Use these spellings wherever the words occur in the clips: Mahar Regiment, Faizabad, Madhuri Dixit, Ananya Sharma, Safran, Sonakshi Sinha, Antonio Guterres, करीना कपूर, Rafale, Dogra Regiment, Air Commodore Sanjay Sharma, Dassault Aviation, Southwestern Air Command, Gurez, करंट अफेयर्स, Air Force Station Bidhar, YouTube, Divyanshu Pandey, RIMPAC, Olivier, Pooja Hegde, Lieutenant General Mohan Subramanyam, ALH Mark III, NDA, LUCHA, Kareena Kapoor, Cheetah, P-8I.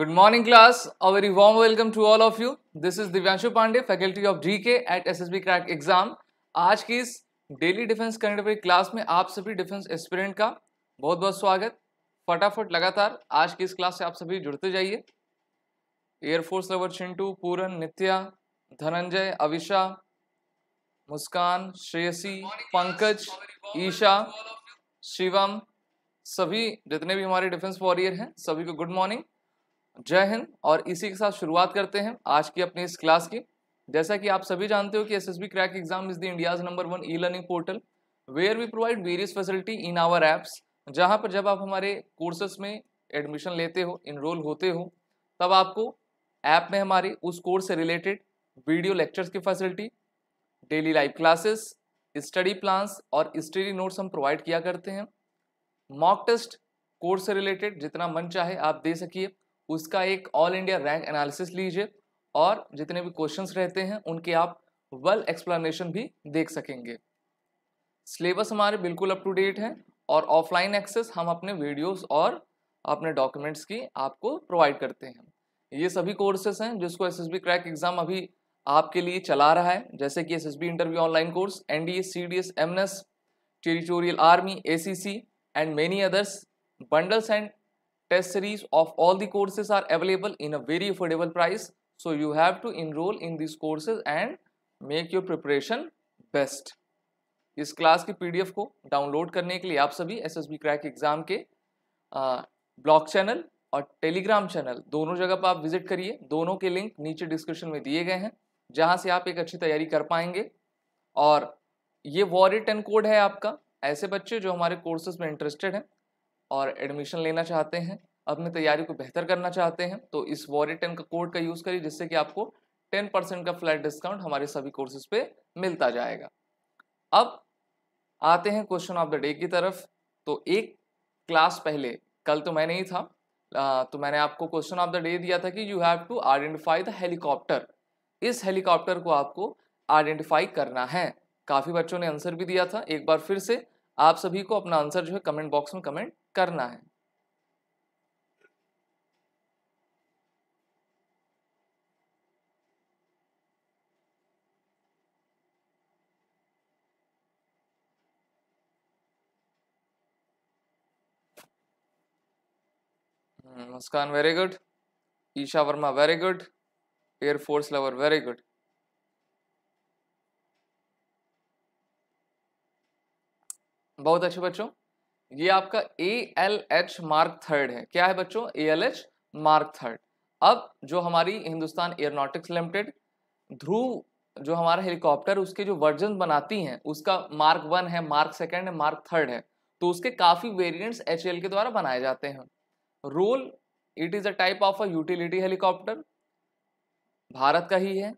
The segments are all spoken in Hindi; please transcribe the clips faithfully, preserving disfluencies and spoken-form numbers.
Good morning class, a very warm welcome to all of you. This is Divyanshu Pandey, faculty of G K at S S B Crack Exam. आज की इस daily defence current affair class में आप सभी डिफेंस एस्पिरेंट का बहुत बहुत स्वागत। फटाफट लगातार आज की इस क्लास से आप सभी जुड़ते जाइए। एयरफोर्स लवर चिंटू, पूरन, नित्या, धनंजय, अविशा, मुस्कान, श्रेयसी, पंकज, ईशा, शिवम, सभी जितने भी हमारे डिफेंस वॉरियर हैं सभी को गुड मॉर्निंग, जय हिंद। और इसी के साथ शुरुआत करते हैं आज की अपनी इस क्लास की। जैसा कि आप सभी जानते हो कि SSB crack Exam is the India's number one e learning portal where we provide various facility in our apps, जहां पर जब आप हमारे कोर्सेस में एडमिशन लेते हो, इनरोल होते हो, तब आपको ऐप में हमारे उस कोर्स से रिलेटेड वीडियो लेक्चर्स की facility, daily live classes, study plans और स्टडी नोट्स हम प्रोवाइड किया करते हैं। मॉक टेस्ट कोर्स से रिलेटेड जितना मन चाहे आप दे सकिए, उसका एक ऑल इंडिया रैंक एनालिसिस लीजिए और जितने भी क्वेश्चंस रहते हैं उनके आप वेल एक्सप्लेनेशन भी देख सकेंगे। सिलेबस हमारे बिल्कुल अप टू डेट हैं और ऑफलाइन एक्सेस हम अपने वीडियोस और अपने डॉक्यूमेंट्स की आपको प्रोवाइड करते हैं। ये सभी कोर्सेस हैं जिसको एसएसबी क्रैक एग्जाम अभी आपके लिए चला रहा है, जैसे कि SSB interview online course, NDA, CDS, MNS, territorial army, ACC and many others. Bundles and test series of all the courses are available in a very affordable price, so you have to enroll in these courses and make your preparation best. इस क्लास की पीडीएफ को डाउनलोड करने के लिए आप सभी एसएसबी क्रैक एग्जाम के ब्लॉग चैनल और टेलीग्राम चैनल दोनों जगह पर आप विजिट करिए। दोनों के लिंक नीचे डिस्क्रिप्शन में दिए गए हैं, जहां से आप एक अच्छी तैयारी कर पाएंगे। और ये वॉरियर टेन कोड है आपका, ऐसे बच्चे जो हमारे कोर्सेज में इंटरेस्टेड हैं और एडमिशन लेना चाहते हैं, अपनी तैयारी को बेहतर करना चाहते हैं, तो इस वॉरियर टेन का कोड का यूज़ करिए, जिससे कि आपको टेन परसेंट का फ्लैट डिस्काउंट हमारे सभी कोर्सेज पे मिलता जाएगा। अब आते हैं क्वेश्चन ऑफ द डे की तरफ। तो एक क्लास पहले, कल तो मैं नहीं था, तो मैंने आपको क्वेश्चन ऑफ द डे दिया था कि you have to identify the helicopter. इस हेलीकॉप्टर को आपको आइडेंटिफाई करना है। काफ़ी बच्चों ने आंसर भी दिया था। एक बार फिर से आप सभी को अपना आंसर जो है कमेंट बॉक्स में कमेंट करना है। Muskan very good, Isha Verma very good, air force lover very good. बहुत अच्छे बच्चों, ये आपका A L H mark third है। क्या है बच्चों? A L H mark third. अब जो हमारी हिंदुस्तान एयरोनॉटिक्स लिमिटेड ध्रुव जो हमारा हेलीकॉप्टर, उसके जो वर्जन बनाती हैं, उसका मार्क वन है, मार्क सेकंड है, मार्क थर्ड है, तो उसके काफ़ी वेरिएंट्स एच ए एल के द्वारा बनाए जाते हैं। Role, it is a type of a utility helicopter, Bharat का ही है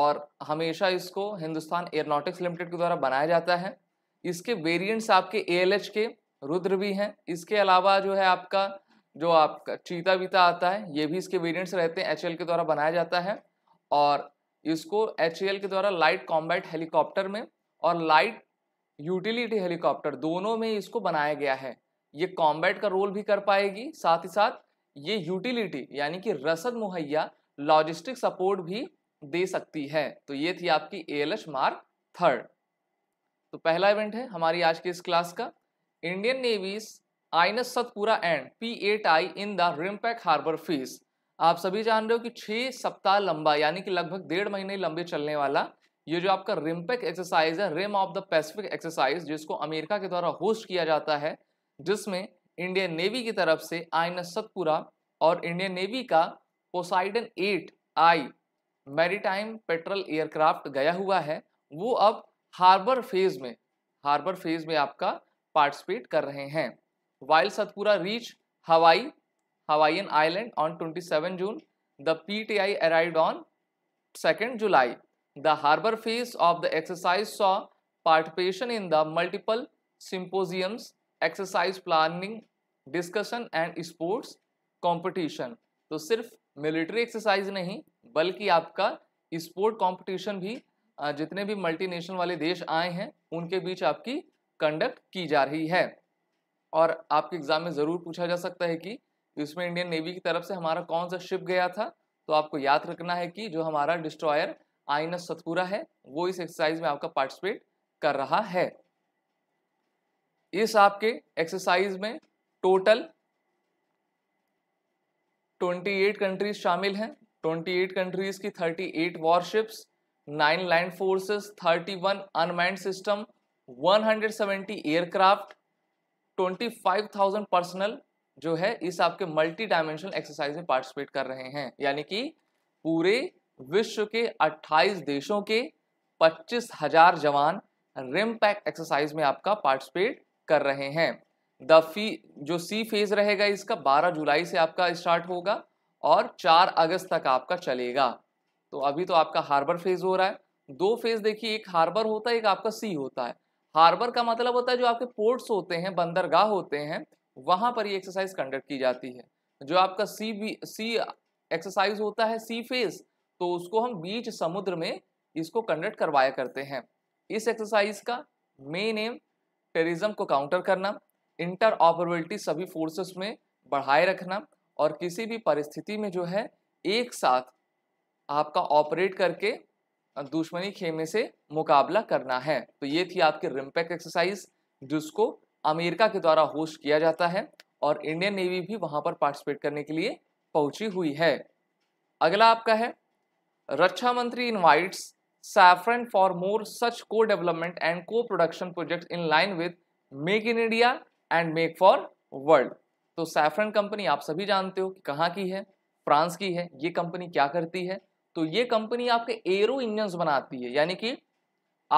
और हमेशा इसको हिंदुस्तान एयरोनॉटिक्स लिमिटेड के द्वारा बनाया जाता है। इसके वेरिएंट्स आपके ए एल एच के रुद्र भी हैं, इसके अलावा जो है आपका जो आपका चीता बीता आता है, ये भी इसके वेरिएंट्स रहते हैं, एच ए एल के द्वारा बनाया जाता है। और इसको एच ए एल के द्वारा लाइट कॉम्बैट हेलीकॉप्टर में और लाइट यूटिलिटी हेलीकॉप्टर दोनों में इसको बनाया गया है। ये कॉम्बैट का रोल भी कर पाएगी, साथ ही साथ ये यूटिलिटी यानी कि रसद मुहैया, लॉजिस्टिक सपोर्ट भी दे सकती है। तो ये थी आपकी A L H mark third. तो पहला इवेंट है हमारी आज की इस क्लास का, Indian navy's I N S Satpura and P eight I in the RIMPAC harbour phase. आप सभी जान रहे हो कि छः सप्ताह लंबा यानी कि लगभग डेढ़ महीने लंबे चलने वाला ये जो आपका रिमपैक एक्सरसाइज है, rim of the Pacific exercise, जिसको अमेरिका के द्वारा होस्ट किया जाता है, जिसमें इंडियन नेवी की तरफ से आई एन एस सतपुरा और इंडियन नेवी का Poseidon eight I maritime patrol aircraft गया हुआ है, वो अब हार्बर फेज में हार्बर फेज में आपका पार्टिसिपेट कर रहे हैं। While Satpura reach Hawaii Hawaiian island on twenty seven June, the P T I arrived on second July. The harbour phase of the exercise saw participation in the multiple symposiums, exercise planning, discussion and sports competition. तो सिर्फ मिलिट्री एक्सरसाइज नहीं बल्कि आपका स्पोर्ट कॉम्पिटिशन भी जितने भी मल्टीनेशनल वाले देश आए हैं उनके बीच आपकी कंडक्ट की जा रही है। और आपके एग्ज़ाम में ज़रूर पूछा जा सकता है कि कि उसमें इंडियन नेवी की तरफ से हमारा कौन सा शिप गया था। तो आपको याद रखना है कि जो हमारा डिस्ट्रॉयर आईएनएस सतपुरा है वो इस एक्सरसाइज में आपका पार्टिसिपेट कर रहा है। इस आपके एक्सरसाइज में टोटल अट्ठाईस कंट्रीज शामिल हैं। अट्ठाईस कंट्रीज की अड़तीस वॉरशिप्स, नौ लैंड फोर्सेस, इकतीस अनमैन्ड सिस्टम, एक सौ सत्तर एयरक्राफ्ट, पच्चीस हज़ार पर्सनल जो है इस आपके मल्टी डायमेंशनल एक्सरसाइज में पार्टिसिपेट कर रहे हैं। यानी कि पूरे विश्व के अट्ठाईस देशों के पच्चीस हज़ार जवान रिमपैक एक्सरसाइज में आपका पार्टिसिपेट कर रहे हैं। द फी जो सी फेज रहेगा इसका बारह जुलाई से आपका स्टार्ट होगा और चार अगस्त तक आपका चलेगा। तो अभी तो आपका हार्बर फेज हो रहा है। दो फेज देखिए, एक हार्बर होता है, एक आपका सी होता है। हार्बर का मतलब होता है जो आपके पोर्ट्स होते हैं, बंदरगाह होते हैं, वहाँ पर ये एक्सरसाइज कंडक्ट की जाती है। जो आपका सी बी सी एक्सरसाइज होता है सी फेज, तो उसको हम बीच समुद्र में इसको कंडक्ट करवाया करते हैं। इस एक्सरसाइज का मेन एम टेररिज्म को काउंटर करना, इंटर ऑपरेबिलिटी सभी फोर्सेस में बढ़ाए रखना और किसी भी परिस्थिति में जो है एक साथ आपका ऑपरेट करके दुश्मनी खेमे से मुकाबला करना है। तो ये थी आपकी रिमपैक एक्सरसाइज जिसको अमेरिका के द्वारा होस्ट किया जाता है और इंडियन नेवी भी वहाँ पर पार्टिसिपेट करने के लिए पहुँची हुई है। अगला आपका है रक्षा मंत्री invites Safran for more such co development and co production project in line with make in India and make for world. तो सैफरन कंपनी आप सभी जानते हो कि कहाँ की है, फ्रांस की है। ये कंपनी क्या करती है, तो ये कंपनी आपके एरो इंजन्स बनाती है, यानी कि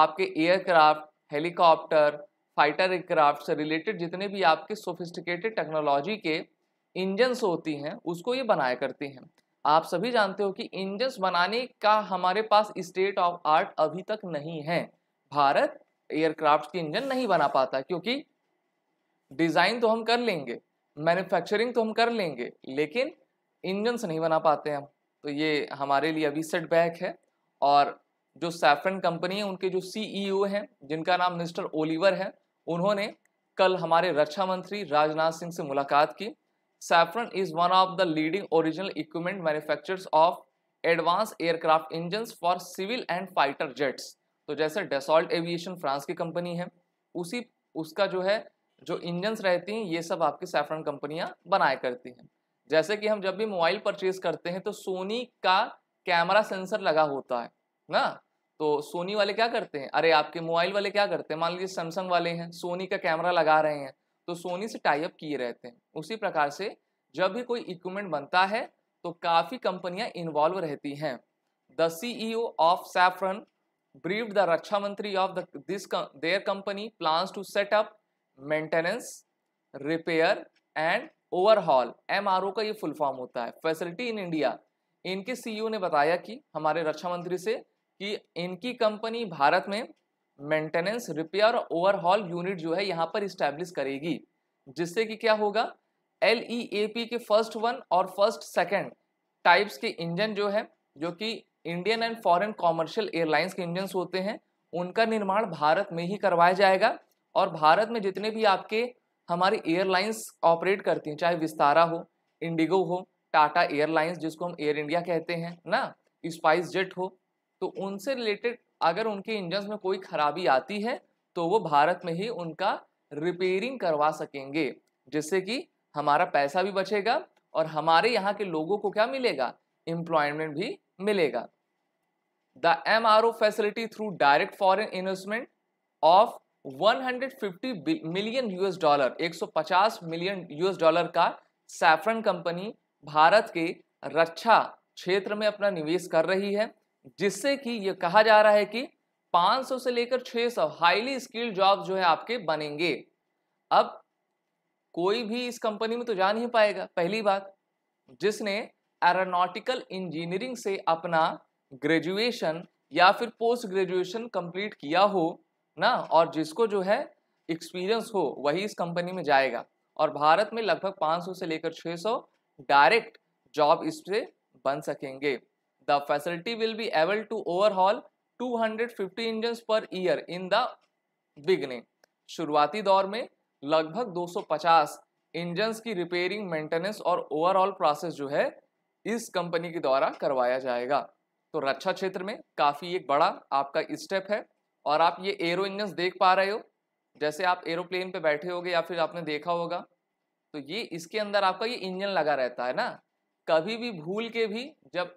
आपके एयरक्राफ्ट, हेलीकॉप्टर, फाइटर एयरक्राफ्ट से रिलेटेड जितने भी आपके सोफिस्टिकेटेड टेक्नोलॉजी के इंजन्स होती हैं उसको ये बनाया करती हैं। आप सभी जानते हो कि इंजन्स बनाने का हमारे पास स्टेट ऑफ आर्ट अभी तक नहीं है। भारत एयरक्राफ्ट की इंजन नहीं बना पाता क्योंकि डिज़ाइन तो हम कर लेंगे, मैन्युफैक्चरिंग तो हम कर लेंगे, लेकिन इंजन्स नहीं बना पाते हम। तो ये हमारे लिए अभी सेटबैक है। और जो सैफरन कंपनी है उनके जो सीईओ हैं जिनका नाम मिस्टर ओलिवर है, उन्होंने कल हमारे रक्षा मंत्री राजनाथ सिंह से मुलाकात की। Safran is one of the leading original equipment manufacturers of advanced aircraft engines for civil and fighter jets. तो जैसे Dassault Aviation फ्रांस की कंपनी है, उसी उसका जो है जो इंजन्स रहती हैं ये सब आपकी Safran कंपनियां बनाया करती हैं। जैसे कि हम जब भी मोबाइल परचेज करते हैं तो सोनी का कैमरा सेंसर लगा होता है ना, तो सोनी वाले क्या करते हैं, अरे आपके मोबाइल वाले क्या करते हैं, मान लीजिए सैमसंग वाले हैं सोनी का कैमरा लगा रहे हैं तो सोनी से टाई अप किए रहते हैं। उसी प्रकार से जब भी कोई इक्विपमेंट बनता है तो काफ़ी कंपनियां इन्वॉल्व रहती हैं। The CEO of Safran briefed the रक्षा मंत्री of the this their company plans to set up maintenance, repair and overhaul, MRO का ये फुल फॉर्म होता है, फैसिलिटी इन इंडिया। इनके सीईओ ने बताया कि हमारे रक्षा मंत्री से कि इनकी कंपनी भारत में मेंटेनेंस, रिपेयर और ओवरहॉल यूनिट जो है यहाँ पर इस्टेब्लिश करेगी, जिससे कि क्या होगा, एल ई ए पी के फर्स्ट वन और फर्स्ट सेकंड टाइप्स के इंजन जो है जो कि Indian and foreign commercial airlines के इंजन्स होते हैं उनका निर्माण भारत में ही करवाया जाएगा। और भारत में जितने भी आपके हमारी एयरलाइंस ऑपरेट करती हैं, चाहे विस्तारा हो, इंडिगो हो, टाटा एयरलाइंस जिसको हम एयर इंडिया कहते हैं ना, स्पाइस जेट हो, तो उनसे रिलेटेड अगर उनके इंजन्स में कोई खराबी आती है तो वो भारत में ही उनका रिपेयरिंग करवा सकेंगे, जिससे कि हमारा पैसा भी बचेगा और हमारे यहाँ के लोगों को क्या मिलेगा, एम्प्लॉयमेंट भी मिलेगा। The M R O facility through direct foreign investment of एक सौ पचास मिलियन यूएस डॉलर, एक सौ पचास मिलियन यूएस डॉलर का सैफरन कंपनी भारत के रक्षा क्षेत्र में अपना निवेश कर रही है, जिससे कि ये कहा जा रहा है कि पाँच सौ से लेकर छह सौ हाईली स्किल्ड जॉब जो है आपके बनेंगे। अब कोई भी इस कंपनी में तो जा नहीं पाएगा, पहली बात, जिसने एरोनॉटिकल इंजीनियरिंग से अपना ग्रेजुएशन या फिर पोस्ट ग्रेजुएशन कंप्लीट किया हो ना, और जिसको जो है एक्सपीरियंस हो वही इस कंपनी में जाएगा। और भारत में लगभग पाँच सौ से लेकर छह सौ डायरेक्ट जॉब इससे बन सकेंगे। The facility will be able to overhaul दो सौ पचास engines per year in the beginning. शुरुआती दौर में लगभग दो सौ पचास इंजन की रिपेयरिंग, मेंटेनेंस और ओवरऑल प्रोसेस जो है इस कंपनी के द्वारा करवाया जाएगा। तो रक्षा क्षेत्र में काफ़ी एक बड़ा आपका स्टेप है। और आप ये एरो इंजन देख पा रहे हो, जैसे आप एरोप्लेन पे बैठे होगे या फिर आपने देखा होगा, तो ये इसके अंदर आपका ये इंजन लगा रहता है ना। कभी भी भूल के भी जब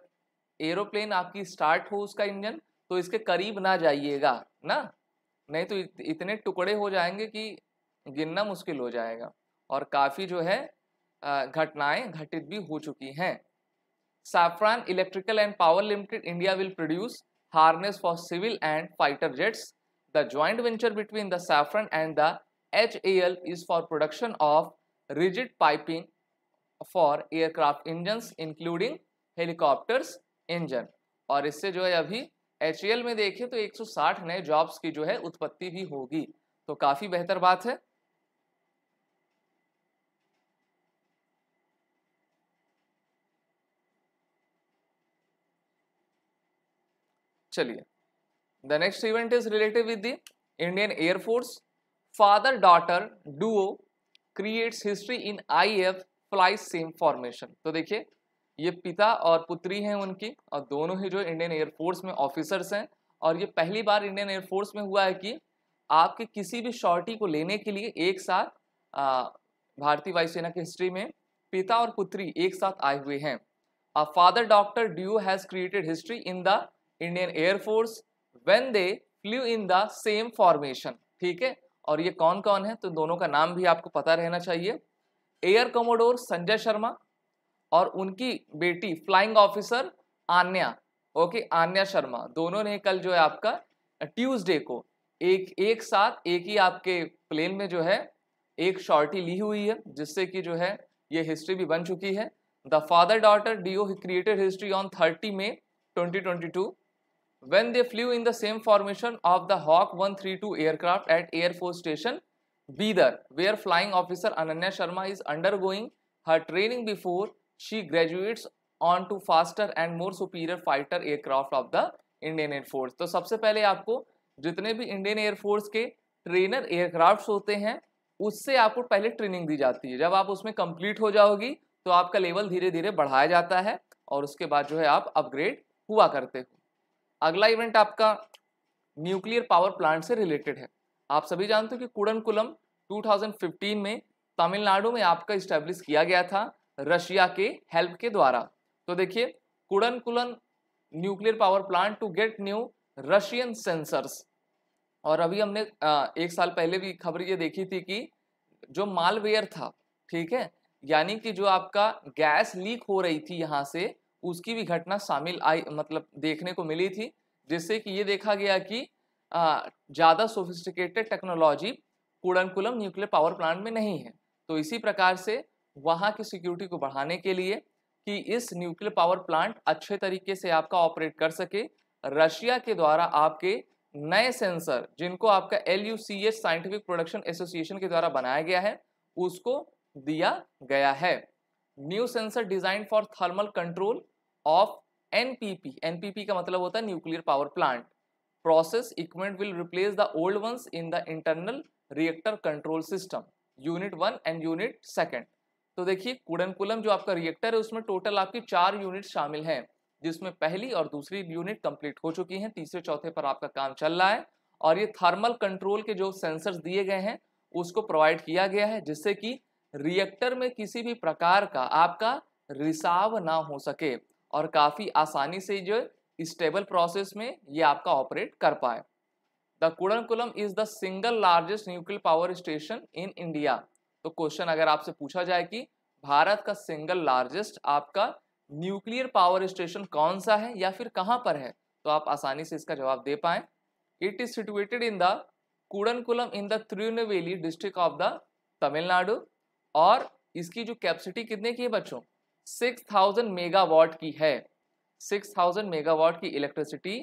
एरोप्लेन आपकी स्टार्ट हो उसका इंजन, तो इसके करीब ना जाइएगा ना, नहीं तो इत, इतने टुकड़े हो जाएंगे कि गिनना मुश्किल हो जाएगा। और काफ़ी जो है घटनाएं घटित भी हो चुकी हैं। Safran electrical and power limited India will produce harness for civil and fighter jets. The joint venture between the Safran and the H A L is for production of rigid piping for aircraft engines, including helicopters engine। और इससे जो है अभी H A L में देखें तो एक सौ साठ नए jobs की जो है उत्पत्ति भी होगी, तो काफी बेहतर बात है। चलिए, the next event is related with the Indian Air Force. Father daughter duo creates history in I F flies same formation। तो देखिए ये पिता और पुत्री हैं उनकी, और दोनों ही जो इंडियन एयरफोर्स में ऑफिसर्स हैं। और ये पहली बार इंडियन एयरफोर्स में हुआ है कि आपके किसी भी शॉर्टी को लेने के लिए एक साथ भारतीय वायुसेना की हिस्ट्री में पिता और पुत्री एक साथ आए हुए हैं। A father daughter duo has created history in the Indian air force When they flew in the same formation। ठीक है, और ये कौन कौन है तो दोनों का नाम भी आपको पता रहना चाहिए। एयर कमोडोर संजय शर्मा और उनकी बेटी flying officer Aanya, okay Aanya Sharma, दोनों ने कल जो है आपका ट्यूसडे को एक एक साथ एक ही आपके प्लेन में जो है एक शॉर्टी ली हुई है, जिससे कि जो है ये हिस्ट्री भी बन चुकी है। The father daughter duo created history on thirty May twenty twenty two when they flew in the same formation of the Hawk one thirty-two aircraft at Air Force Station Bidhar, where flying officer Ananya Sharma is undergoing her training before she graduates on to faster and more superior fighter aircraft of the Indian Air Force। तो सबसे पहले आपको जितने भी Indian Air Force के trainer aircrafts होते हैं उससे आपको पहले ट्रेनिंग दी जाती है। जब आप उसमें complete हो जाओगी तो आपका लेवल धीरे धीरे बढ़ाया जाता है और उसके बाद जो है आप अपग्रेड हुआ करते हो। अगला इवेंट आपका न्यूक्लियर पावर प्लांट से रिलेटेड है। आप सभी जानते हो कि कुडनकुलम दो हज़ार पंद्रह में तमिलनाडु में आपका इस्टेब्लिश किया गया था रशिया के हेल्प के द्वारा। तो देखिए Kudankulam nuclear power plant to get new Russian sensors. और अभी हमने एक साल पहले भी खबर ये देखी थी कि जो मालवेयर था, ठीक है, यानी कि जो आपका गैस लीक हो रही थी यहाँ से, उसकी भी घटना शामिल आई, मतलब देखने को मिली थी, जिससे कि ये देखा गया कि ज़्यादा sophisticated technology Kudankulam nuclear power plant में नहीं है। तो इसी प्रकार से वहाँ की सिक्योरिटी को बढ़ाने के लिए कि इस न्यूक्लियर पावर प्लांट अच्छे तरीके से आपका ऑपरेट कर सके, रशिया के द्वारा आपके नए सेंसर जिनको आपका L U C H scientific production association के द्वारा बनाया गया है उसको दिया गया है। New sensor design for thermal control of NPP, NPP का मतलब होता है nuclear power plant. Process equipment will replace the old ones in the internal reactor control system unit one and unit second. तो देखिए कुडनकुलम जो आपका रिएक्टर है उसमें टोटल आपकी चार यूनिट शामिल हैं, जिसमें पहली और दूसरी यूनिट कंप्लीट हो चुकी हैं, तीसरे चौथे पर आपका काम चल रहा है। और ये थर्मल कंट्रोल के जो सेंसर्स दिए गए हैं उसको प्रोवाइड किया गया है, जिससे कि रिएक्टर में किसी भी प्रकार का आपका रिसाव ना हो सके और काफ़ी आसानी से जो स्टेबल प्रोसेस में ये आपका ऑपरेट कर पाए। The Kudankulam is the single largest nuclear power station in India. तो क्वेश्चन अगर आपसे पूछा जाए कि भारत का सिंगल लार्जेस्ट आपका न्यूक्लियर पावर स्टेशन कौन सा है या फिर कहाँ पर है, तो आप आसानी से इसका जवाब दे पाएँ। It is situated in the Kudankulam in the Tirunelveli district of the Tamil Nadu. और इसकी जो कैपेसिटी कितने की है बच्चों, छह हज़ार मेगावाट की है। छह हज़ार मेगावाट की इलेक्ट्रिसिटी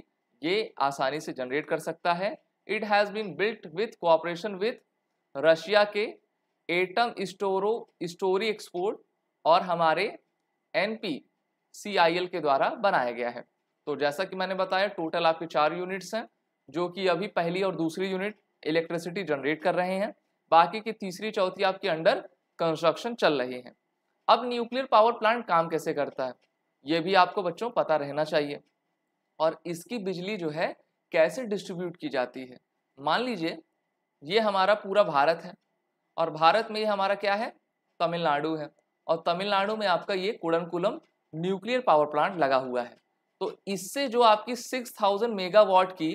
ये आसानी से जनरेट कर सकता है। It has been built with cooperation with Russia के एटम स्टोरो स्टोरी एक्सपोर्ट और हमारे N P C I L के द्वारा बनाया गया है। तो जैसा कि मैंने बताया टोटल आपके चार यूनिट्स हैं, जो कि अभी पहली और दूसरी यूनिट इलेक्ट्रिसिटी जनरेट कर रहे हैं, बाकी की तीसरी चौथी आपके अंडर कंस्ट्रक्शन चल रही है। अब न्यूक्लियर पावर प्लांट काम कैसे करता है ये भी आपको बच्चों पता रहना चाहिए, और इसकी बिजली जो है कैसे डिस्ट्रीब्यूट की जाती है। मान लीजिए ये हमारा पूरा भारत है, और भारत में ये हमारा क्या है, तमिलनाडु है, और तमिलनाडु में आपका ये कुडनकुलम न्यूक्लियर पावर प्लांट लगा हुआ है। तो इससे जो आपकी सिक्स थाउजेंड मेगावाट की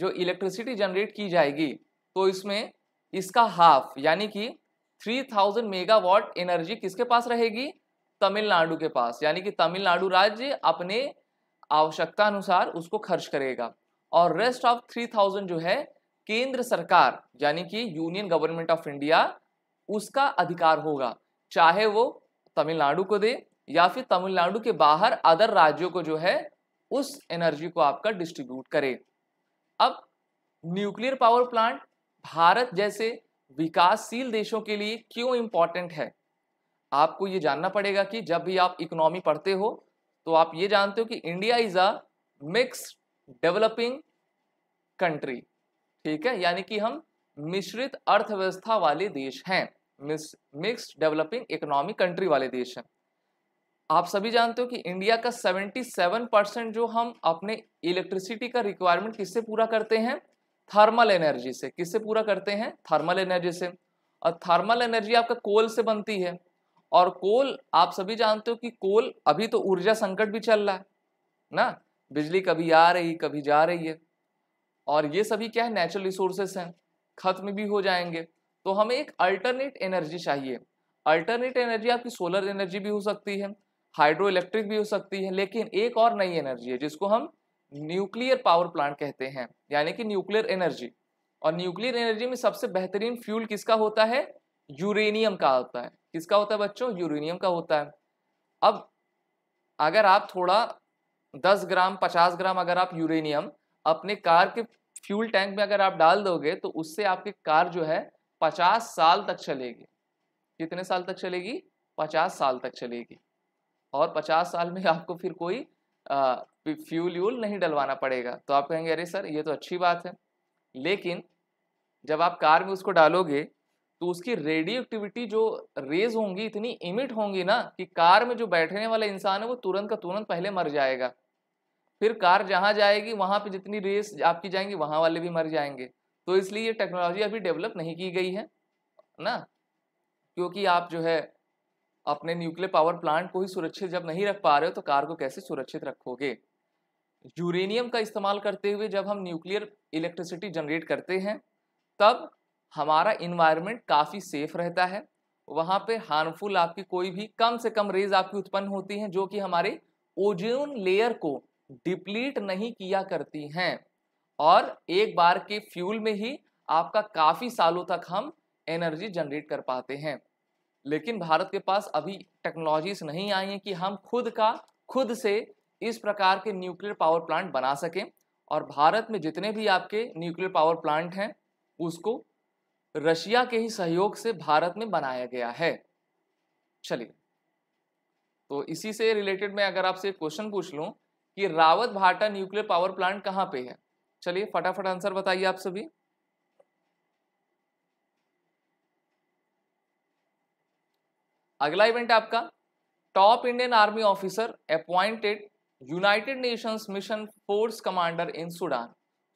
जो इलेक्ट्रिसिटी जनरेट की जाएगी, तो इसमें इसका हाफ यानी कि थ्री थाउजेंड मेगावाट एनर्जी किसके पास रहेगी, तमिलनाडु के पास। यानी कि तमिलनाडु राज्य अपने आवश्यकता अनुसार उसको खर्च करेगा, और रेस्ट ऑफ थ्री थाउजेंड जो है केंद्र सरकार यानी कि यूनियन गवर्नमेंट ऑफ इंडिया, उसका अधिकार होगा, चाहे वो तमिलनाडु को दे या फिर तमिलनाडु के बाहर अदर राज्यों को जो है उस एनर्जी को आपका डिस्ट्रीब्यूट करे। अब न्यूक्लियर पावर प्लांट भारत जैसे विकासशील देशों के लिए क्यों इम्पॉर्टेंट है, आपको ये जानना पड़ेगा। कि जब भी आप इकोनॉमी पढ़ते हो तो आप ये जानते हो कि India is a mixed developing country, ठीक है, यानी कि हम मिश्रित अर्थव्यवस्था वाले देश हैं, मिक्स्ड डेवलपिंग इकोनॉमिक कंट्री वाले देश हैं। आप सभी जानते हो कि इंडिया का सत्तावन परसेंट जो हम अपने इलेक्ट्रिसिटी का रिक्वायरमेंट किससे पूरा करते हैं, थर्मल एनर्जी से। किससे पूरा करते हैं, थर्मल एनर्जी से। और थर्मल एनर्जी आपका कोल से बनती है, और कोल आप सभी जानते हो कि कोल, अभी तो ऊर्जा संकट भी चल रहा है ना, बिजली कभी आ रही कभी जा रही है, और ये सभी क्या है, नेचुरल रिसोर्सेस हैं, खत्म भी हो जाएंगे। तो हमें एक अल्टरनेट एनर्जी चाहिए। अल्टरनेट एनर्जी आपकी सोलर एनर्जी भी हो सकती है, हाइड्रो इलेक्ट्रिक भी हो सकती है, लेकिन एक और नई एनर्जी है जिसको हम न्यूक्लियर पावर प्लांट कहते हैं, यानी कि न्यूक्लियर एनर्जी। और न्यूक्लियर एनर्जी में सबसे बेहतरीन फ्यूल किसका होता है, यूरेनियम का होता है। किसका होता है बच्चों, यूरेनियम का होता है। अब अगर आप थोड़ा दस ग्राम पचास ग्राम अगर आप यूरेनियम अपने कार के फ्यूल टैंक में अगर आप डाल दोगे, तो उससे आपकी कार जो है पचास साल तक चलेगी। कितने साल तक चलेगी, पचास साल तक चलेगी। और पचास साल में आपको फिर कोई आ, फ्यूल व्यूल नहीं डलवाना पड़ेगा। तो आप कहेंगे अरे सर ये तो अच्छी बात है, लेकिन जब आप कार में उसको डालोगे तो उसकी रेडियो एक्टिविटी जो रेज होंगी इतनी इमिट होंगी ना कि कार में जो बैठने वाला इंसान है वो तुरंत का तुरंत पहले मर जाएगा। फिर कार जहाँ जाएगी वहाँ पे जितनी रेस आपकी जाएंगी वहाँ वाले भी मर जाएंगे। तो इसलिए ये टेक्नोलॉजी अभी डेवलप नहीं की गई है ना, क्योंकि आप जो है अपने न्यूक्लियर पावर प्लांट को ही सुरक्षित जब नहीं रख पा रहे हो तो कार को कैसे सुरक्षित रखोगे। यूरेनियम का इस्तेमाल करते हुए जब हम न्यूक्लियर इलेक्ट्रिसिटी जनरेट करते हैं तब हमारा इन्वायरमेंट काफ़ी सेफ रहता है। वहाँ पे हार्मफुल आपकी कोई भी कम से कम रेज आपकी उत्पन्न होती हैं, जो कि हमारे ओजोन लेयर को डिप्लीट नहीं किया करती हैं, और एक बार के फ्यूल में ही आपका काफ़ी सालों तक हम एनर्जी जनरेट कर पाते हैं। लेकिन भारत के पास अभी टेक्नोलॉजीज नहीं आई हैं कि हम खुद का खुद से इस प्रकार के न्यूक्लियर पावर प्लांट बना सकें। और भारत में जितने भी आपके न्यूक्लियर पावर प्लांट हैं उसको रशिया के ही सहयोग से भारत में बनाया गया है। चलिए, तो इसी से रिलेटेड मैं अगर आपसे क्वेश्चन पूछ लूं कि रावत भाटा न्यूक्लियर पावर प्लांट कहां पे है, चलिए फटाफट आंसर बताइए आप सभी। अगला इवेंट आपका top Indian army officer appointed United Nations mission force commander in Sudan.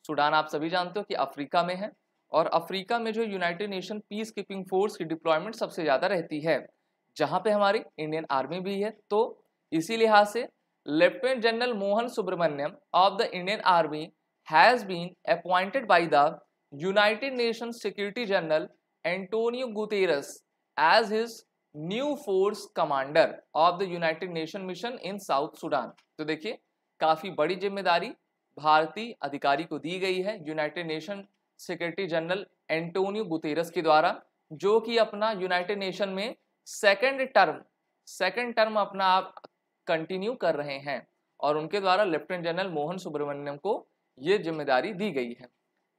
Sudan आप सभी जानते हो कि अफ्रीका में है, और अफ्रीका में जो United nation peace keeping force की डिप्लॉयमेंट सबसे ज़्यादा रहती है, जहाँ पे हमारी इंडियन आर्मी भी है। तो इसी लिहाज से lieutenant general Mohan Subramaniam of the Indian army has been appointed by the United nation security general Antonio Guterres as his new force commander of the United nation mission in south Sudan. तो देखिए काफ़ी बड़ी जिम्मेदारी भारतीय अधिकारी को दी गई है United nation secretary general Antonio Guterres के द्वारा, जो कि अपना यूनाइटेड नेशन में सेकंड टर्म सेकंड टर्म अपना आप कंटिन्यू कर रहे हैं, और उनके द्वारा लेफ्टिनेंट जनरल मोहन सुब्रमण्यम को ये जिम्मेदारी दी गई है।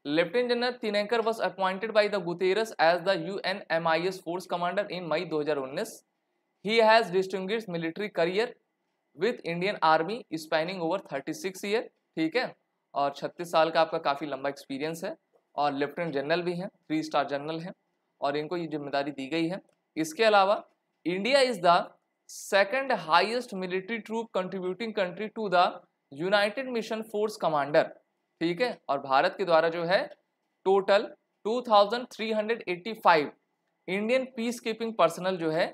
Lieutenant general Tinaikar was appointed by the Guterres as the UNMISS force commander in मई दो हज़ार उन्नीस। He has distinguished military career with Indian army spanning over thirty six year, ठीक है, और छत्तीस साल का आपका काफ़ी लंबा एक्सपीरियंस है, और लेफ्टिनेंट जनरल भी हैं, थ्री स्टार जनरल हैं, और इनको ये जिम्मेदारी दी गई है। इसके अलावा India is the second highest military troop contributing country to the United mission force commander, ठीक है। और भारत के द्वारा जो है टोटल दो हज़ार तीन सौ पचासी इंडियन पीस कीपिंग पर्सनल जो है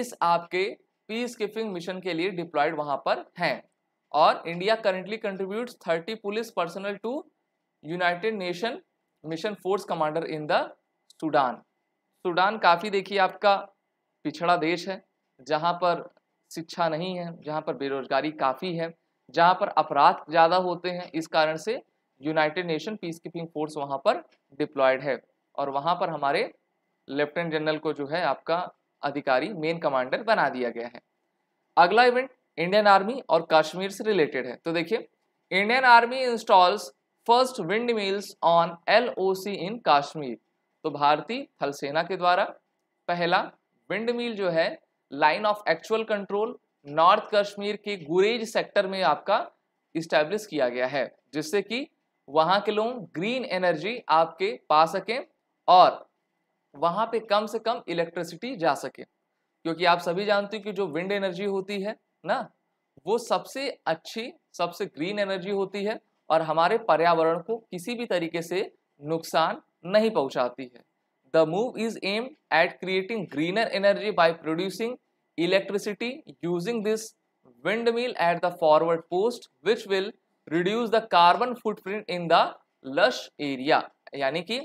इस आपके पीस कीपिंग मिशन के लिए डिप्लॉयड वहां पर हैं। और इंडिया करंटली कंट्रीब्यूट्स तीस police personal to United nation mission force commander in the Sudan. Sudan काफ़ी देखिए आपका पिछड़ा देश है, जहाँ पर शिक्षा नहीं है, जहाँ पर बेरोजगारी काफ़ी है, जहाँ पर अपराध ज़्यादा होते हैं, इस कारण से United nation peace keeping force वहाँ पर डिप्लॉयड है। और वहाँ पर हमारे लेफ्टिनेंट जनरल को जो है आपका अधिकारी मेन कमांडर बना दिया गया है। अगला इवेंट इंडियन आर्मी और कश्मीर से रिलेटेड है। तो देखिए Indian army installs first wind mills on L O C in Kashmir. तो भारतीय थल सेना के द्वारा पहला विंड मिल जो है line of actual control north Kashmir के गुरेज सेक्टर में आपका इस्टेब्लिश किया गया है, जिससे कि वहाँ के लोग ग्रीन एनर्जी आपके पा सकें और वहाँ पे कम से कम इलेक्ट्रिसिटी जा सके, क्योंकि आप सभी जानते हो कि जो विंड एनर्जी होती है ना वो सबसे अच्छी सबसे ग्रीन एनर्जी होती है और हमारे पर्यावरण को किसी भी तरीके से नुकसान नहीं पहुंचाती है। The move is aim at creating greener energy by producing electricity using this wind mill at the forward post which will reduce the carbon footprint in the lush area. यानी कि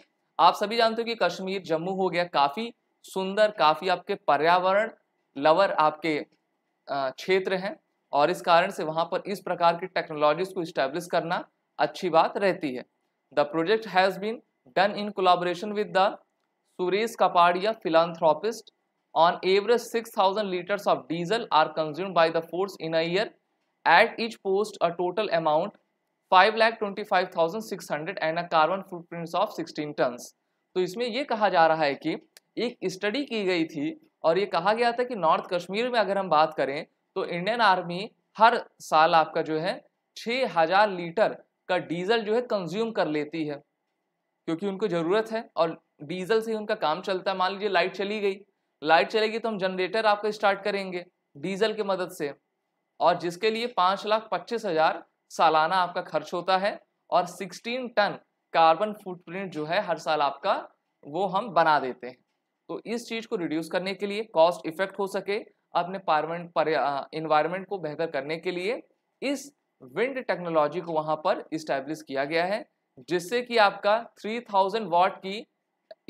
आप सभी जानते हो कि कश्मीर जम्मू हो गया, काफ़ी सुंदर काफ़ी आपके पर्यावरण लवर आपके क्षेत्र हैं और इस कारण से वहाँ पर इस प्रकार की टेक्नोलॉजीज को इस्टेब्लिश करना अच्छी बात रहती है। The project has been done in collaboration with the Suresh Kapadia philanthropist. On average six thousand litres of diesel are consumed by the force in a year, at each post a total amount five lakh twenty five thousand six hundred and a carbon footprints of sixteen tons. तो इसमें यह कहा जा रहा है कि एक स्टडी की गई थी और ये कहा गया था कि नॉर्थ कश्मीर में अगर हम बात करें तो इंडियन आर्मी हर साल आपका जो है छः हज़ार लीटर का डीजल जो है कंज्यूम कर लेती है, क्योंकि उनको ज़रूरत है और डीजल से ही उनका काम चलता है। मान लीजिए लाइट चली गई, लाइट चलेगी तो हम जनरेटर आपका स्टार्ट करेंगे डीजल की मदद से, और जिसके लिए पाँच लाख पच्चीस हज़ार सालाना आपका खर्च होता है और सिक्सटीन टन कार्बन फुटप्रिंट जो है हर साल आपका वो हम बना देते हैं। तो इस चीज़ को रिड्यूस करने के लिए, कॉस्ट इफेक्ट हो सके, अपने पार्वमेंट पर इन्वायरमेंट को बेहतर करने के लिए इस विंड टेक्नोलॉजी को वहाँ पर इस्टेब्लिश किया गया है, जिससे कि आपका थ्री थाउजेंड वाट की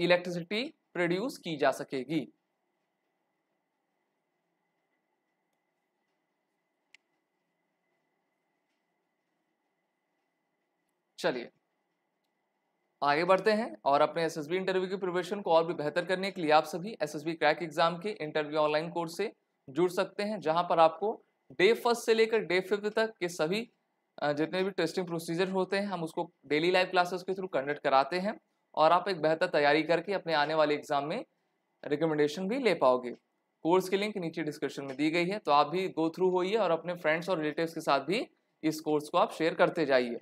इलेक्ट्रिसिटी प्रोड्यूस की जा सकेगी। चलिए आगे बढ़ते हैं और अपने एसएसबी इंटरव्यू की प्रिपरेशन को और भी बेहतर करने के लिए आप सभी एसएसबी क्रैक एग्जाम के इंटरव्यू ऑनलाइन कोर्स से जुड़ सकते हैं, जहां पर आपको डे फर्स्ट से लेकर डे फिफ्थ तक के सभी जितने भी टेस्टिंग प्रोसीजर होते हैं हम उसको डेली लाइव क्लासेस के थ्रू कंडक्ट कराते हैं और आप एक बेहतर तैयारी करके अपने आने वाले एग्जाम में रिकमेंडेशन भी ले पाओगे। कोर्स की लिंक नीचे डिस्क्रिप्शन में दी गई है, तो आप भी गो थ्रू होइए और अपने फ्रेंड्स और रिलेटिव्स के साथ भी इस कोर्स को आप शेयर करते जाइए।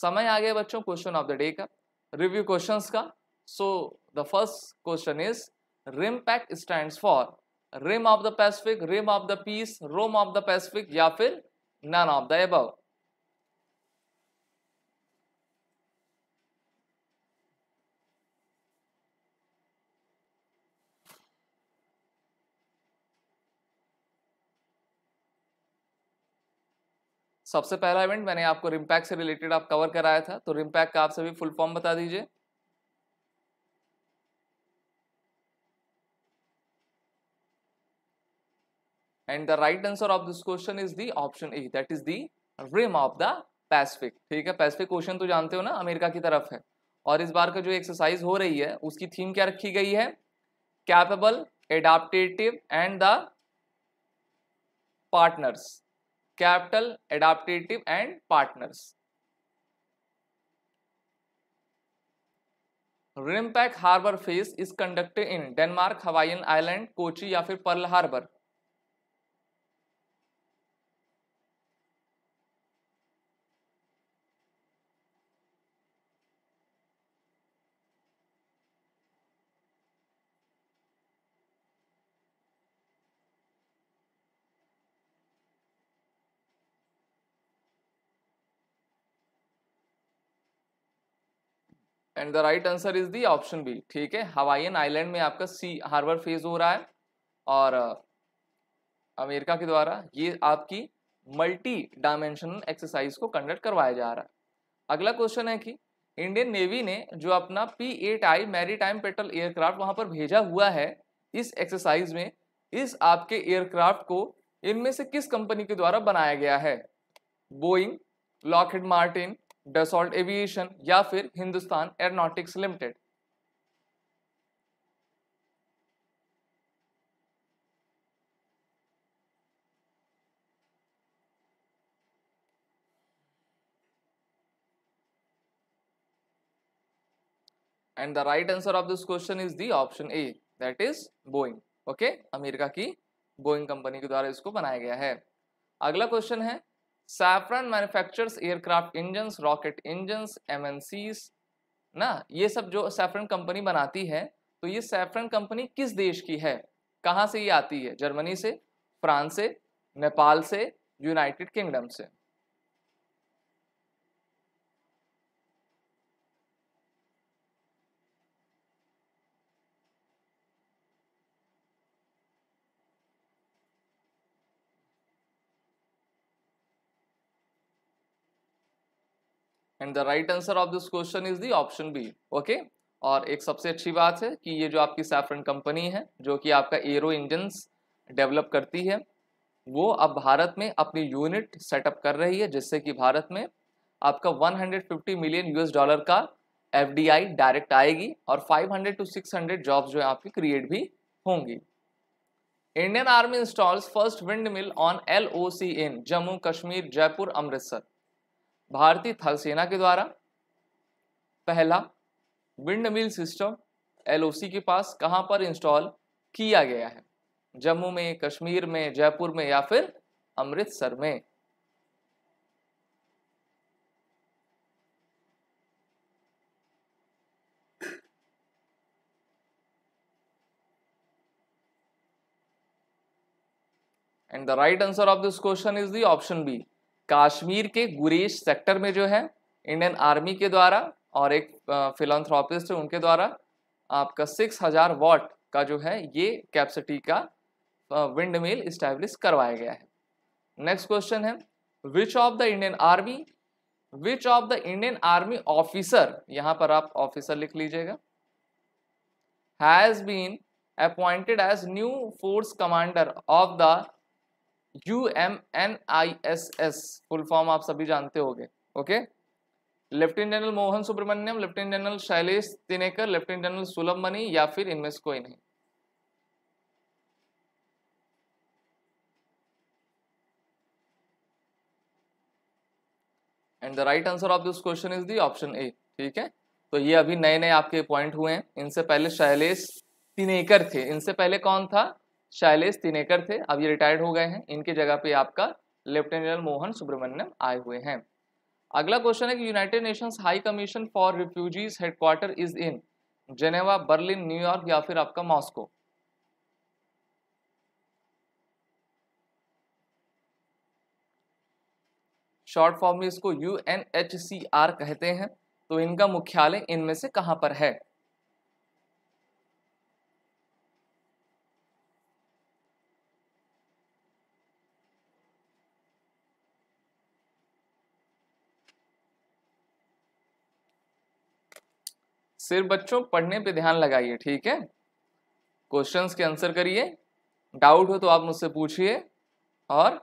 समय आ गया बच्चों क्वेश्चन ऑफ द डे का, रिव्यू क्वेश्चंस का। So the first question is RIMPAC stands for rim of the Pacific, rim of the peace, Rome of the Pacific या फिर नन ऑफ द अबव। सबसे पहला इवेंट मैंने आपको रिमपैक से रिलेटेड आप कवर कराया था, तो रिमपैक का आप सभी फुल फॉर्म बता दीजिए। And the right answer of this question is the option A, that is the rim of the Pacific. ठीक है, पैसिफिक ओशन तो जानते हो ना, अमेरिका की तरफ है। और इस बार का जो एक्सरसाइज हो रही है उसकी थीम क्या रखी गई है? Capable, adaptive and the partners. Capital, adaptive and partners. RIMPAC harbour face is conducted in Denmark, Hawaiian island, Kochi या फिर Pearl Harbor. And the right answer is the option B. ठीक है, हवाईयन आइलैंड में आपका सी हार्बर फेज हो रहा है और अमेरिका के द्वारा ये आपकी मल्टी डायमेंशनल एक्सरसाइज को कंडक्ट करवाया जा रहा है. अगला क्वेश्चन है कि इंडियन नेवी ने जो अपना P eight I maritime patrol aircraft वहां पर भेजा हुआ है इस एक्सरसाइज में, इस आपके एयरक्राफ्ट को इनमें से किस कंपनी के द्वारा बनाया गया है? Boeing, Lockheed Martin, Dassault Aviation या फिर Hindustan aeronautics limited. And the right answer of this question is the option A, that is Boeing. Okay, America की Boeing कंपनी के द्वारा इसको बनाया गया है. अगला क्वेश्चन है, Safran manufactures aircraft engines, rocket engines, M N Cs ना, ये सब जो सैफ्रन कंपनी बनाती है, तो ये सैफ्रन कंपनी किस देश की है? कहाँ से ये आती है? जर्मनी से, फ्रांस से, नेपाल से, यूनाइटेड किंगडम से. And the right answer of this question is the option B. Okay. और एक सबसे अच्छी बात है कि ये जो आपकी सैफ्रन कंपनी है जो कि आपका एरो इंजन्स डेवलप करती है, वो अब भारत में अपनी यूनिट सेटअप कर रही है, जिससे कि भारत में आपका एक सौ पचास मिलियन यू एस डॉलर का एफ डी आई डायरेक्ट आएगी और पाँच सौ टू छह सौ जॉब्स जो है आपकी क्रिएट भी होंगी. Indian army installs first wind mill on L O C in Jammu Kashmir, Jaipur, Amritsar. भारतीय थल सेना के द्वारा पहला wind mill system L O C के पास कहां पर इंस्टॉल किया गया है? जम्मू में, कश्मीर में, जयपुर में या फिर अमृतसर में. And the right answer of this question is the option B. Kashmir के गुरेज सेक्टर में जो है इंडियन आर्मी के द्वारा और एक फिलैंथ्रोपिस्ट है उनके द्वारा आपका छह हज़ार वॉट का जो है ये कैपेसिटी का विंड मिल इस्टेब्लिश करवाया गया है. नेक्स्ट क्वेश्चन है, which of the Indian Army which of the Indian army officer, यहाँ पर आप ऑफिसर लिख लीजिएगा, has been appointed as new force commander of the U M N I S S. Full form आप सभी जानते होंगे. Okay, lieutenant general Mohan Subramaniam, lieutenant general Shailesh Tinaikar, lieutenant general Sulabh Mani या फिर इनमें से कोई नहीं. And the right answer of this question is the option A. ठीक है, तो ये अभी नए नए आपके अपॉइंट हुए हैं, इनसे पहले शैलेश तिनेकर थे. इनसे पहले कौन था? शैलेश तिनेकर थे, अब ये रिटायर्ड हो गए हैं. इनके जगह पे आपका लेफ्टिनेंट जनरल मोहन सुब्रमण्यम आए हुए हैं. अगला क्वेश्चन है कि United Nations high commission for refugees headquarter is in Geneva, Berlin, New York या फिर आपका मॉस्को. शॉर्ट फॉर्म में इसको U N H C R कहते हैं. तो इनका मुख्यालय इनमें से कहां पर है? सिर्फ बच्चों पढ़ने पे ध्यान लगाइए, ठीक है, क्वेश्चंस के आंसर करिए, डाउट हो तो आप मुझसे पूछिए और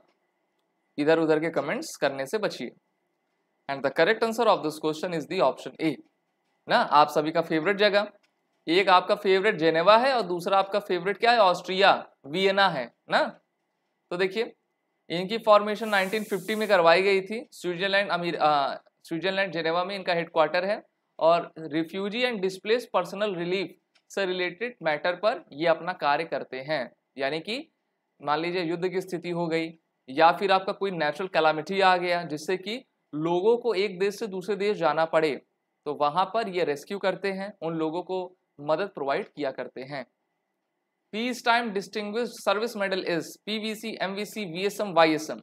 इधर उधर के कमेंट्स करने से बचिए. And the correct answer of this question is the option A. ना, आप सभी का फेवरेट जगह, एक आपका फेवरेट जेनेवा है और दूसरा आपका फेवरेट क्या है? ऑस्ट्रिया, वियना है ना. तो देखिए, इनकी फॉर्मेशन नाइनटीन फिफ्टी में करवाई गई थी. स्विट्जरलैंड अमीर स्विट्जरलैंड जेनेवा में इनका हेडक्वार्टर है और refugee and displace personal relief से रिलेटेड मैटर पर ये अपना कार्य करते हैं. यानी कि मान लीजिए युद्ध की स्थिति हो गई या फिर आपका कोई नेचुरल कैलामिटी आ गया जिससे कि लोगों को एक देश से दूसरे देश जाना पड़े, तो वहाँ पर ये रेस्क्यू करते हैं, उन लोगों को मदद प्रोवाइड किया करते हैं. Peace time distinguished service medal is P V C, M V C, V S M, Y S M.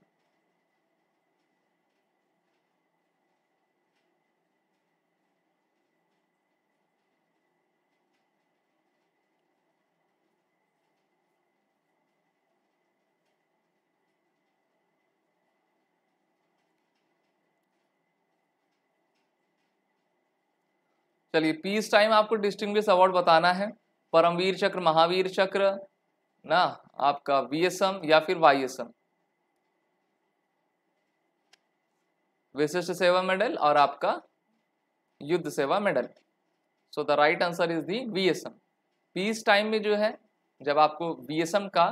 चलिए पीस टाइम आपको डिस्टिंग्विश अवार्ड बताना है, परमवीर चक्र, महावीर चक्र ना, आपका वीएसएम या फिर वाईएसएम, विशिष्ट सेवा मेडल और आपका युद्ध Seva medal. So the right answer is the VSM. Peace time में जो है जब आपको वीएसएम का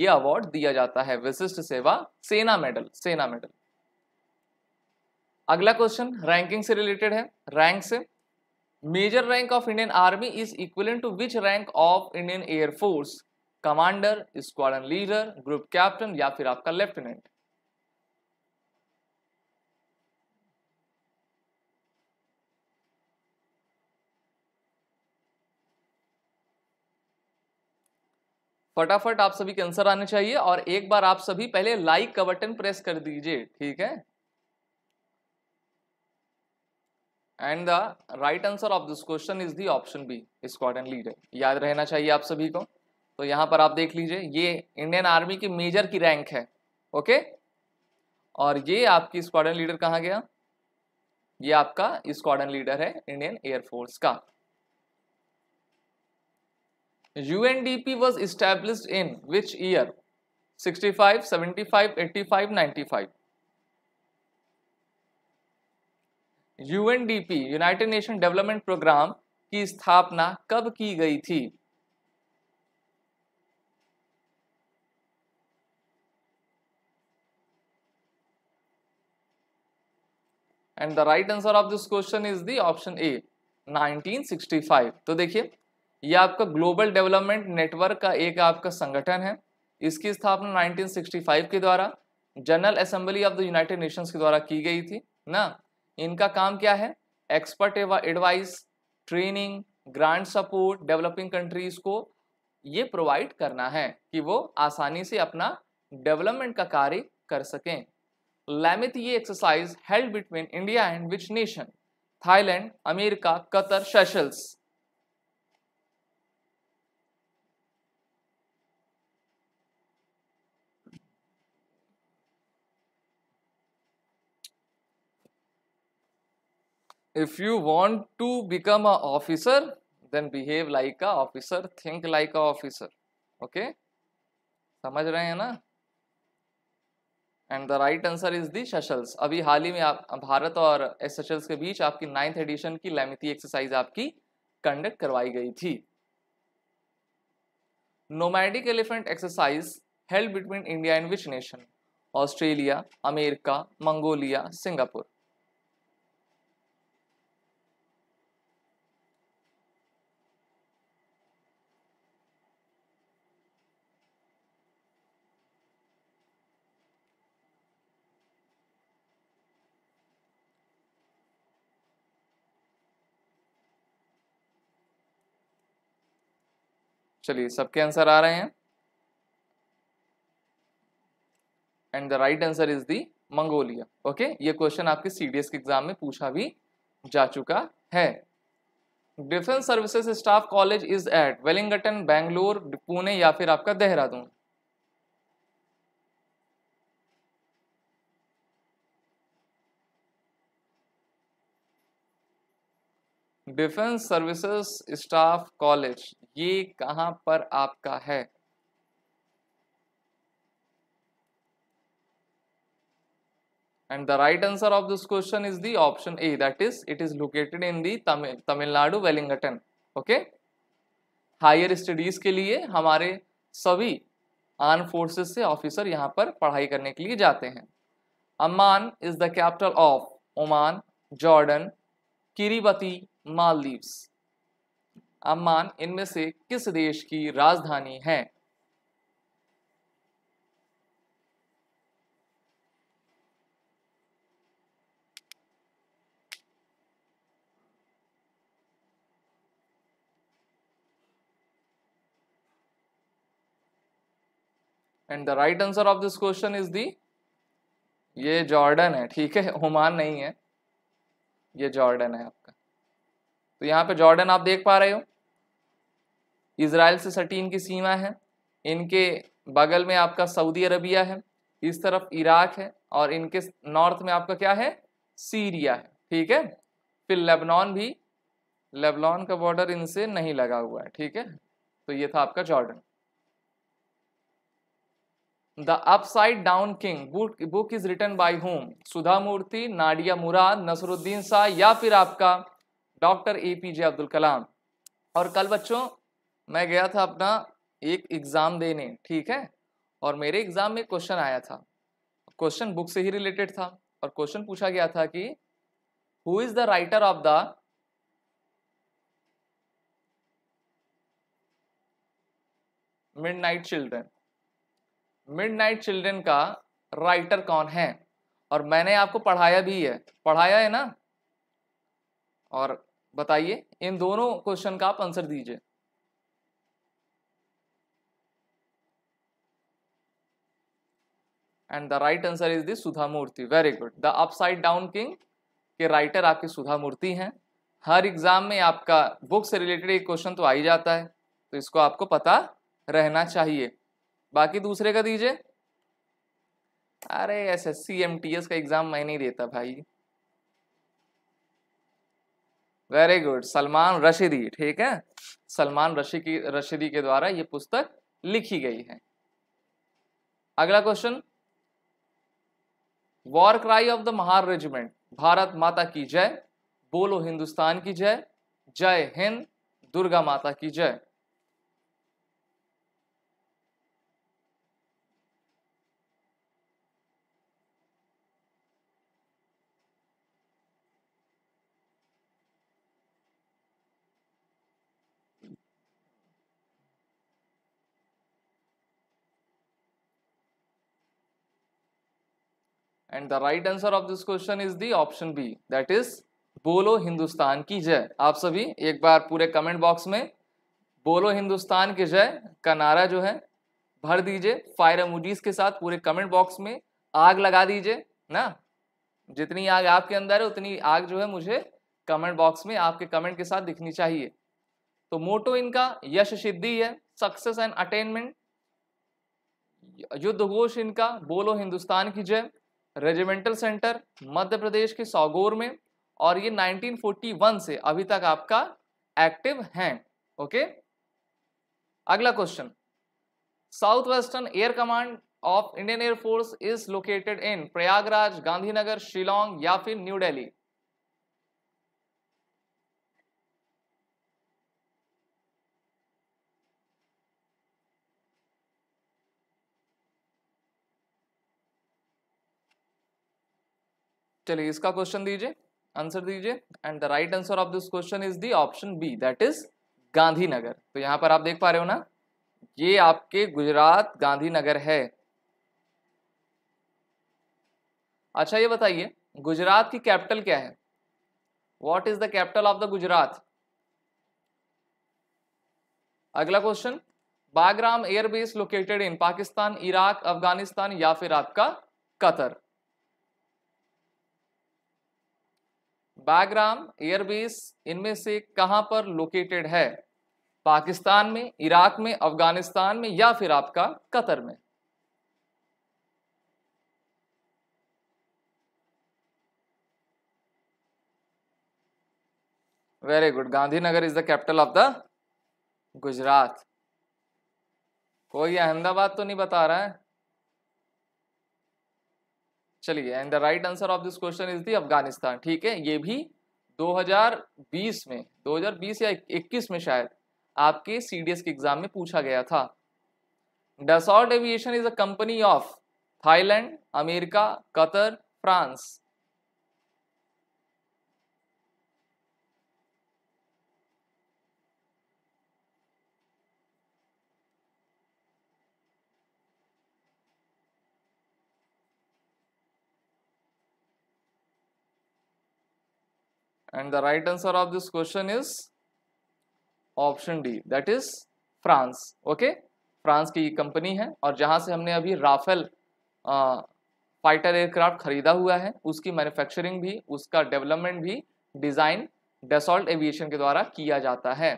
ये अवार्ड दिया जाता है, विशिष्ट सेवा सेना मेडल, सेना मेडल। अगला क्वेश्चन रैंकिंग से रिलेटेड है, रैंक से। Major rank of Indian army is equivalent to which rank of Indian air force? Commander, squadron leader, group captain या फिर आपका लेफ्टिनेंट। फटाफट आप सभी के आंसर आने चाहिए और एक बार आप सभी पहले लाइक का बटन प्रेस कर दीजिए, ठीक है। And the right answer of this question is the option B, squadron leader. याद रहना चाहिए आप सभी को। तो यहाँ पर आप देख लीजिए, ये इंडियन आर्मी की मेजर की रैंक है, ओके। और ये आपकी स्क्वाड्रन लीडर कहाँ गया? ये आपका स्क्वाड्रन लीडर है इंडियन एयरफोर्स का। U N D P was established in which year? sixty-five, seventy-five, eighty-five, ninety-five. U N D P United nation development programme की स्थापना कब की गई थी? And the right answer of this question is the option A, nineteen sixty five. तो देखिए, यह आपका ग्लोबल डेवलपमेंट नेटवर्क का एक आपका संगठन है। इसकी स्थापना नाइनटीन सिक्सटी फाइव के द्वारा general assembly of the United Nations के द्वारा की गई थी ना। इनका काम क्या है? Expert advice, training, grant support developing countries को ये प्रोवाइड करना है कि वो आसानी से अपना डेवलपमेंट का कार्य कर सकें। लैमिथ ये exercise held between India and which nation? Thailand, America, Qatar, Seychelles. If you want to become an officer, then behave like an officer, think like an officer. Okay? समझ रहे हैं ना? And the right answer is the Seychelles. अभी हाल ही में आप भारत और सेशल्स के बीच आपकी नाइन्थ एडिशन की लैमिथी एक्सरसाइज आपकी कंडक्ट करवाई गई थी। Nomadic elephant exercise held between India and which nation? Australia, America, Mongolia, Singapore. चलिए, सबके आंसर आ रहे हैं। And the right answer is the Mongolia. Okay, ये क्वेश्चन आपके सीडीएस के एग्जाम में पूछा भी जा चुका है। Defence services staff college is at Wellington, Bangalore, Pune या फिर आपका Dehradun. Defence services staff college ये कहाँ पर आपका है? And the right answer of this question is the option A, that is it is located in the Tamil Tamil Nadu, Wellington. Okay, higher studies के लिए हमारे सभी आर्म फोर्सेस से ऑफिसर यहाँ पर पढ़ाई करने के लिए जाते हैं। Amman is the capital of Oman, Jordan, Kiribati, Maldives. Amman इनमें से किस देश की राजधानी है? And the right answer of this question is the, ये जॉर्डन है, ठीक है, ओमान नहीं है, ये जॉर्डन है आपका। तो यहाँ पे जॉर्डन आप देख पा रहे हो, इजराइल से सटी इनकी सीमा है, इनके बगल में आपका सऊदी अरबिया है, इस तरफ इराक है और इनके नॉर्थ में आपका क्या है? सीरिया है, ठीक है। फिर लेबनान भी लेबनान का बॉर्डर इनसे नहीं लगा हुआ है, ठीक है। तो ये था आपका Jordan. The upside down king book is written by home, Sudha Murty, Nadia Murad, Naseeruddin Shah या फिर आपका doctor A P J Abdul Kalam. और कल बच्चों मैं गया था अपना एक एग्ज़ाम देने, ठीक है, और मेरे एग्ज़ाम में क्वेश्चन आया था, क्वेश्चन बुक से ही रिलेटेड था, और क्वेश्चन पूछा गया था कि who is the writer of the midnight children, midnight children का राइटर कौन है। और मैंने आपको पढ़ाया भी है, पढ़ाया है ना, और बताइए इन दोनों क्वेश्चन का आप आंसर दीजिए। And the right answer is the Sudha Murty, very good. The upside down king के राइटर आपके सुधा मूर्ति हैं। हर एग्जाम में आपका बुक से रिलेटेड एक क्वेश्चन तो आ ही जाता है, तो इसको आपको पता रहना चाहिए। बाकी दूसरे का दीजिए। अरे एसएससी एमटीएस का एग्जाम मैं नहीं देता भाई। वेरी गुड, सलमान रशीदी, ठीक है, सलमान रशीदी रशीदी के द्वारा ये पुस्तक लिखी गई है। अगला question, war cry of the Mahar regiment, Bharat Mata की जय, बोलो हिंदुस्तान की जय, जय हिंद, दुर्गा माता की जय। And the right answer of this question is the option B, that is बोलो हिंदुस्तान की जय। आप सभी एक बार पूरे कमेंट बॉक्स में बोलो हिंदुस्तान की जय का नारा जो है भर दीजिए, फायर इमोजीज के साथ पूरे कमेंट बॉक्स में आग लगा दीजिए ना। जितनी आग आपके अंदर है उतनी आग जो है मुझे कमेंट बॉक्स में आपके कमेंट के साथ दिखनी चाहिए। तो मोटो इनका यश सिद्धि है, सक्सेस एंड अटेनमेंट। युद्ध घोष इनका बोलो हिंदुस्तान की जय। रेजिमेंटल सेंटर मध्य प्रदेश के सौगोर में, और ये नाइनटीन फोर्टी वन से अभी तक आपका एक्टिव है, ओके। अगला question, south western air command of Indian air force is located in Prayagraj, Gandhinagar, Shillong या फिर न्यू दिल्ली। चलिए इसका क्वेश्चन दीजिए, आंसर दीजिए। And the right answer of this question is the option B, that is Gandhinagar. तो यहाँ पर आप देख पा रहे हो ना, ये आपके गुजरात गांधीनगर है। अच्छा ये बताइए गुजरात की कैपिटल क्या है, what is the capital of the Gujarat. अगला question, Bagram airbase located in Pakistan, Iraq, Afghanistan या फिर आपका कतर। बागराम एयरबेस इनमें से कहां पर लोकेटेड है, पाकिस्तान में, इराक में, अफगानिस्तान में या फिर आपका कतर में। Very good, Gandhinagar is the capital of the Gujarat. कोई अहमदाबाद तो नहीं बता रहा है। चलिए, and the right answer of this question is the Afghanistan, ठीक है। ये भी दो हज़ार बीस में, दो हज़ार बीस या इक्कीस में शायद आपके सीडीएस के एग्जाम में पूछा गया था। Dassault aviation is a company of Thailand, America, Qatar, France. And the right answer of this question is option D, that is France, okay। France की कंपनी है, और जहाँ से हमने अभी राफेल फाइटर एयरक्राफ्ट खरीदा हुआ है उसकी मैन्युफैक्चरिंग भी, उसका डेवलपमेंट भी, डिज़ाइन डसॉल्ट एविएशन के द्वारा किया जाता है।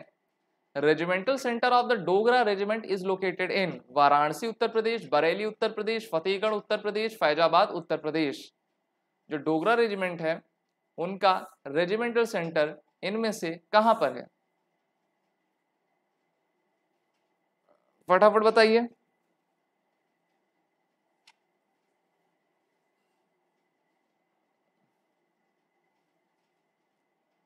Regimental centre of the Dogra regiment is located in Varanasi, Uttar Pradesh, Bareilly, Uttar Pradesh, Fatehgarh, Uttar Pradesh, Faizabad, Uttar Pradesh. जो डोगरा रेजिमेंट है उनका रेजिमेंटल सेंटर इनमें से कहां पर है? फटाफट बताइए।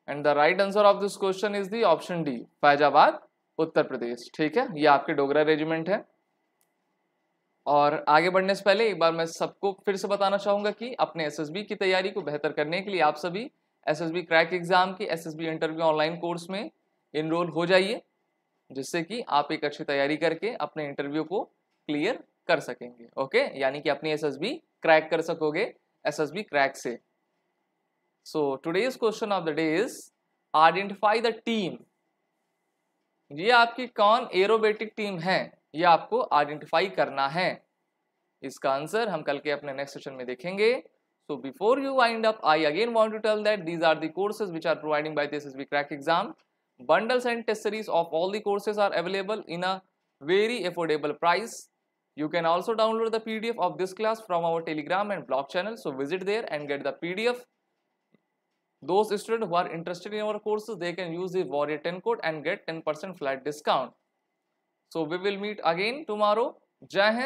And the right answer of this question is the option D, Faizabad, Uttar Pradesh. ठीक है, ये आपके डोगरा रेजिमेंट है। और आगे बढ़ने से पहले एक बार मैं सबको फिर से बताना चाहूंगा कि अपने एसएसबी की तैयारी को बेहतर करने के लिए आप सभी एसएसबी क्रैक एग्जाम की एसएसबी इंटरव्यू ऑनलाइन कोर्स में इनरोल हो जाइए, जिससे कि आप एक अच्छी तैयारी करके अपने इंटरव्यू को क्लियर कर सकेंगे। ओके, यानी कि अपनी एसएसबी क्रैक कर सकोगे एसएसबी क्रैक से। So today's question of the day is identify the team. ये आपकी कौन एरोबेटिक टीम है, ये आपको आइडेंटिफाई करना है। इसका आंसर हम कल के अपने नेक्स्ट सेशन में देखेंगे। So before you wind up, I again want to tell that these are the courses which are providing by the S S B Crack Exam. Bundles and test series of all the courses are available in a very affordable price. You can also download the P D F of this class from our Telegram and blog channel. So visit there and get the P D F. Those students who are interested in our courses, they can use the Warrior ten code and get ten percent flat discount. So we will meet again tomorrow. Jai Hind.